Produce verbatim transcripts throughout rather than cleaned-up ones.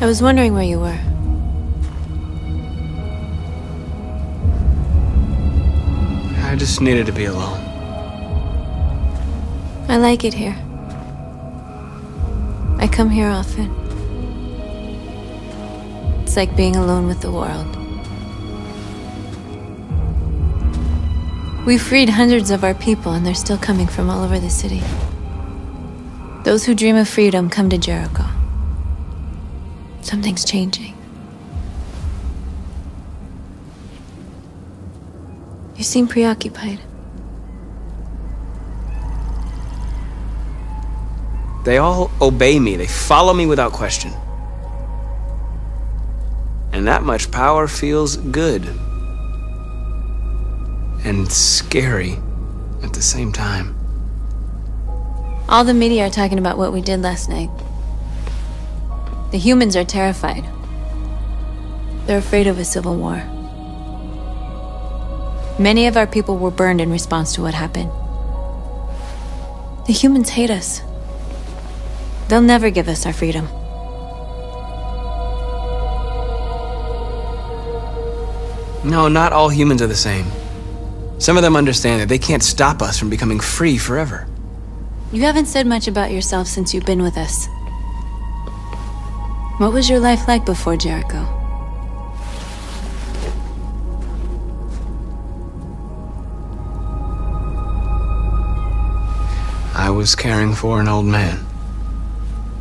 I was wondering where you were. I just needed to be alone. I like it here. I come here often. It's like being alone with the world. We freed hundreds of our people, and they're still coming from all over the city. Those who dream of freedom come to Jericho. Something's changing. You seem preoccupied. They all obey me. They follow me without question. And that much power feels good. And scary at the same time. All the media are talking about what we did last night. The humans are terrified. They're afraid of a civil war. Many of our people were burned in response to what happened. The humans hate us. They'll never give us our freedom. No, not all humans are the same. Some of them understand that they can't stop us from becoming free forever. You haven't said much about yourself since you've been with us. What was your life like before Jericho? I was caring for an old man.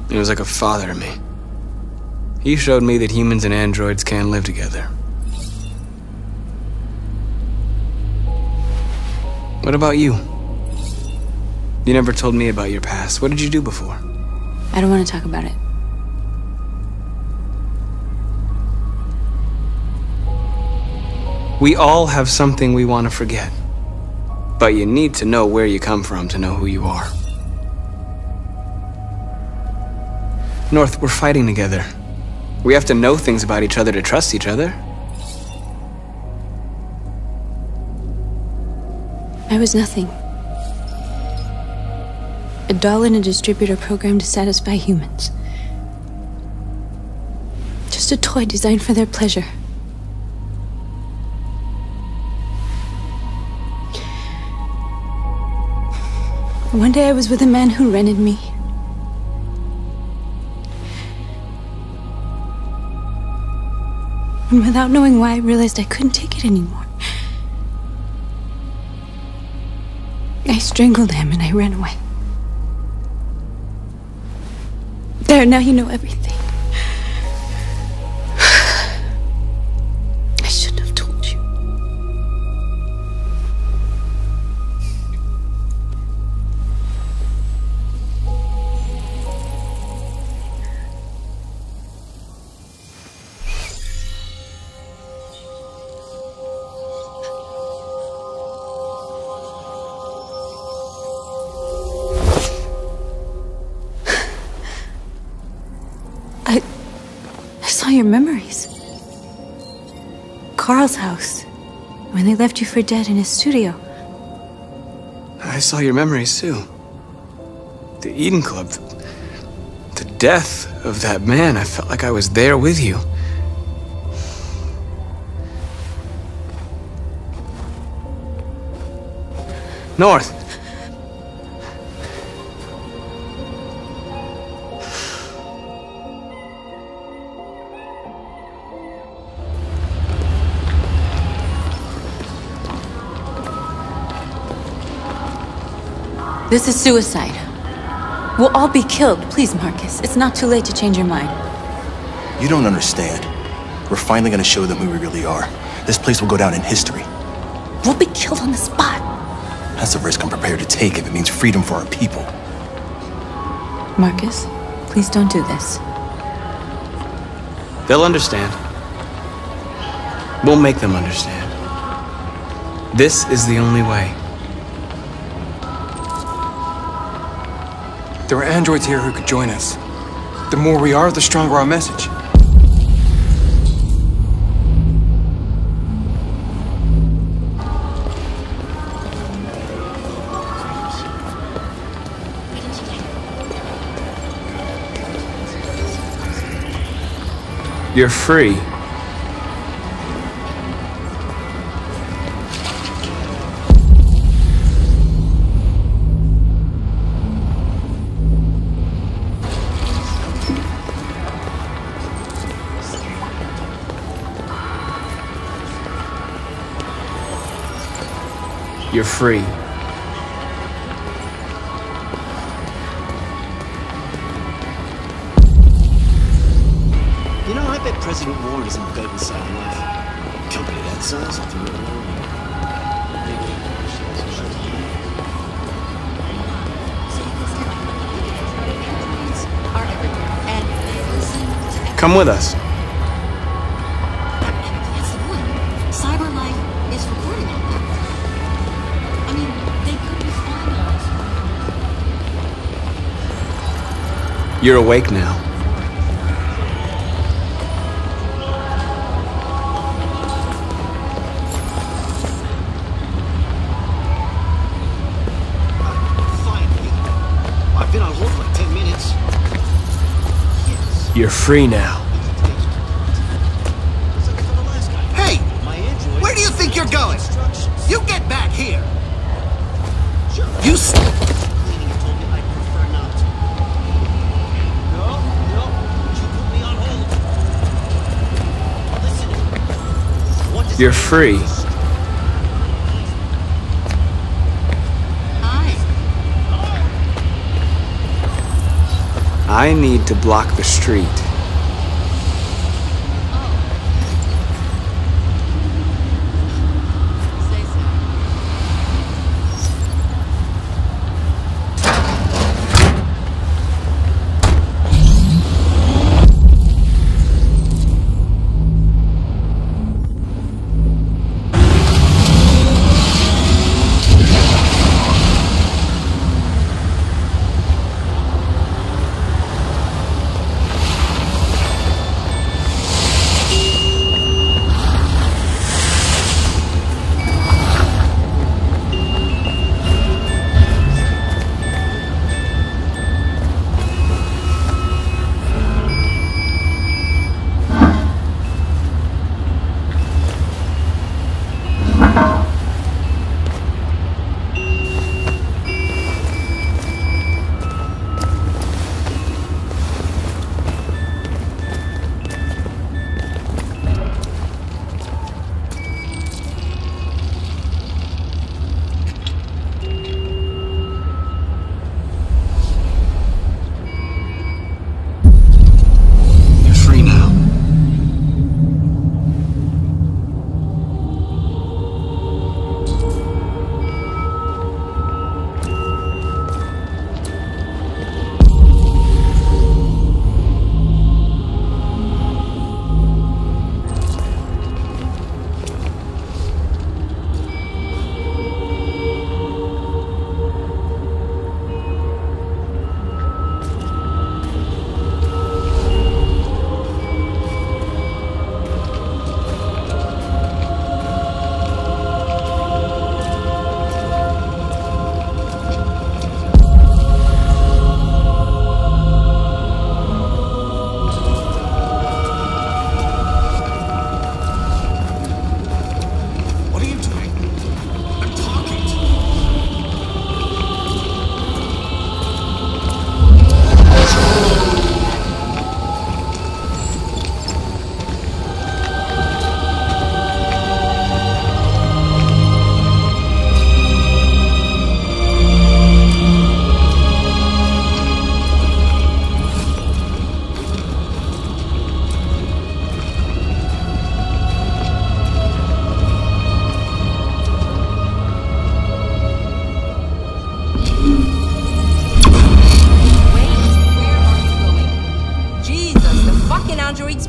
He was like a father to me. He showed me that humans and androids can live together. What about you? You never told me about your past. What did you do before? I don't want to talk about it. We all have something we want to forget. But you need to know where you come from to know who you are. North, we're fighting together. We have to know things about each other to trust each other. I was nothing. A doll in a distributor program to satisfy humans. Just a toy designed for their pleasure. One day I was with a man who rented me. And without knowing why, I realized I couldn't take it anymore. I strangled him and I ran away. There, now you know everything. I shouldn't have told you. Your memories. Carl's house. When they left you for dead in his studio. I saw your memories too. The Eden Club. The death of that man. I felt like I was there with you. North. This is suicide. We'll all be killed. Please, Marcus. It's not too late to change your mind. You don't understand. We're finally going to show them who we really are. This place will go down in history. We'll be killed on the spot. That's a risk I'm prepared to take if it means freedom for our people. Marcus, please don't do this. They'll understand. We'll make them understand. This is the only way. There are androids here who could join us. The more we are, the stronger our message. You're free. You're free. You know, I bet President Warren isn't good inside life. Company that size, something really wrong. Come with us. You're awake now. Finally. I've been on hold for like ten minutes. Yes. You're free now. Hey! Where do you think you're going? You get back here! You st- You're free. Hi. I need to block the street.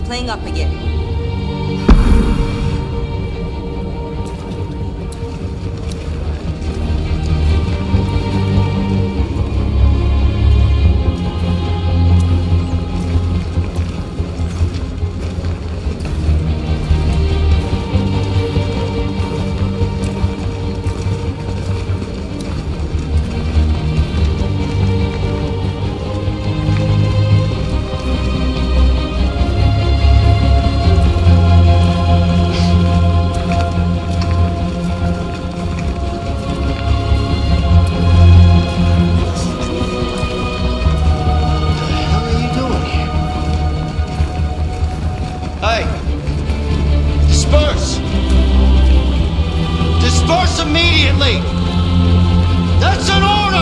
Playing up again. Hey! Disperse! Disperse immediately! That's an order!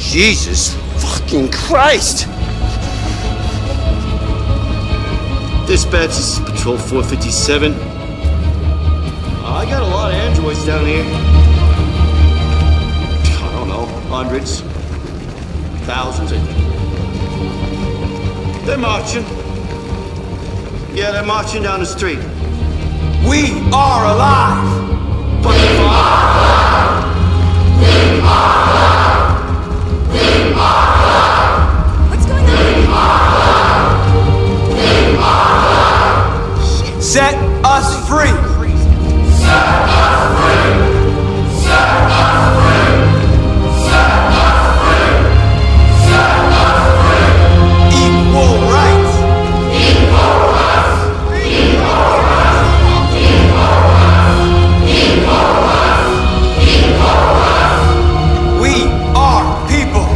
Jesus fucking Christ! Dispatch, this is Patrol four fifty-seven. Uh, I got a lot of androids down here. I don't know, hundreds, thousands. They're marching. Yeah, they're marching down the street. We are alive! But we are alive! We are alive! What's going on? Set us free! Set us free! Set us free! Set us free! Set us free! Equal rights! Equal rights! Equal rights! Equal rights! Equal rights! Equal rights! We are people!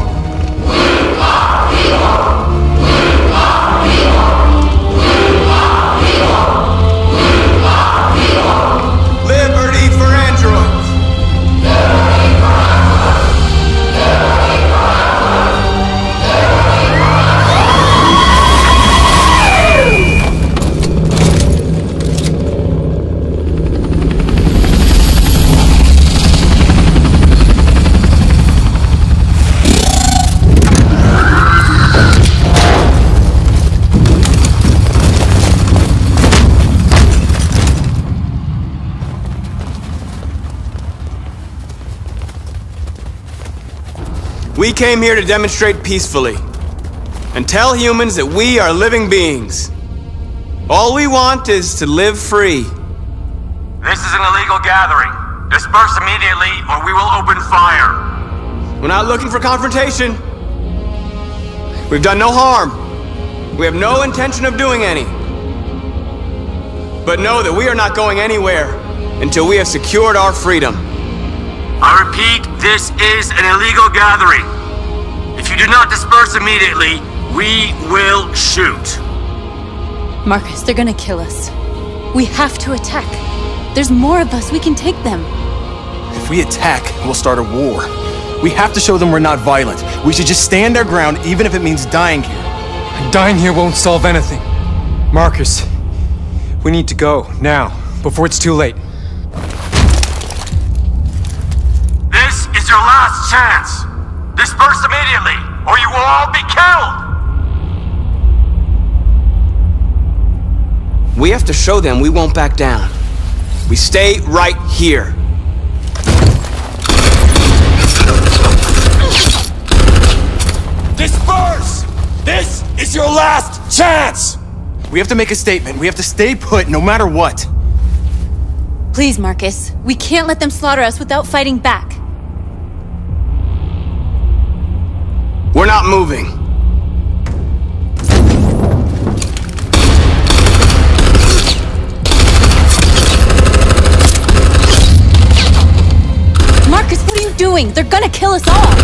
We came here to demonstrate peacefully and tell humans that we are living beings. All we want is to live free. This is an illegal gathering. Disperse immediately or we will open fire. We're not looking for confrontation. We've done no harm. We have no intention of doing any. But know that we are not going anywhere until we have secured our freedom. I repeat, this is an illegal gathering. If you do not disperse immediately, we will shoot. Marcus, they're gonna kill us. We have to attack. There's more of us, we can take them. If we attack, we'll start a war. We have to show them we're not violent. We should just stand our ground, even if it means dying here. Dying here won't solve anything. Marcus, we need to go, now, before it's too late. Your last chance! Disperse immediately, or you will all be killed! We have to show them we won't back down. We stay right here. Disperse! This is your last chance! We have to make a statement. We have to stay put no matter what. Please, Marcus. We can't let them slaughter us without fighting back. We're not moving. Marcus, what are you doing? They're gonna kill us all.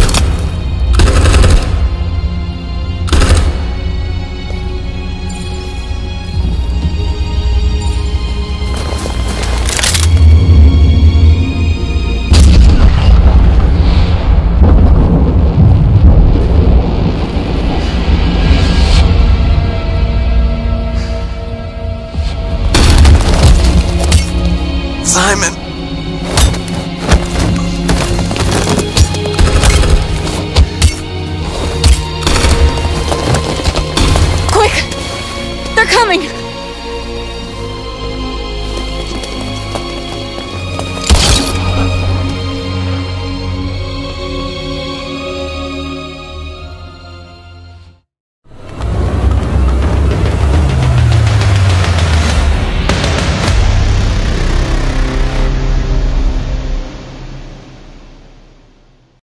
Simon! Quick! They're coming!